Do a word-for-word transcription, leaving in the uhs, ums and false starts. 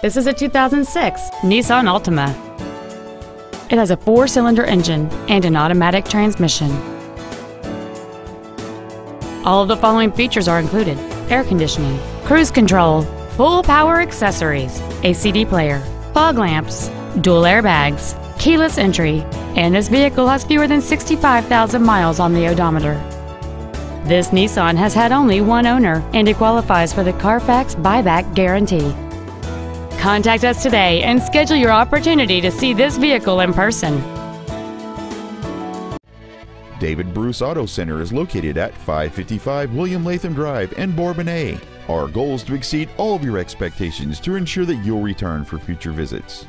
This is a two thousand six Nissan Altima. It has a four-cylinder engine and an automatic transmission. All of the following features are included: air conditioning, cruise control, full power accessories, a C D player, fog lamps, dual airbags, keyless entry, and this vehicle has fewer than sixty-five thousand miles on the odometer. This Nissan has had only one owner and it qualifies for the Carfax buyback guarantee. Contact us today and schedule your opportunity to see this vehicle in person. David Bruce Auto Center is located at five fifty-five William Latham Drive in Bourbonnais. Our goal is to exceed all of your expectations to ensure that you'll return for future visits.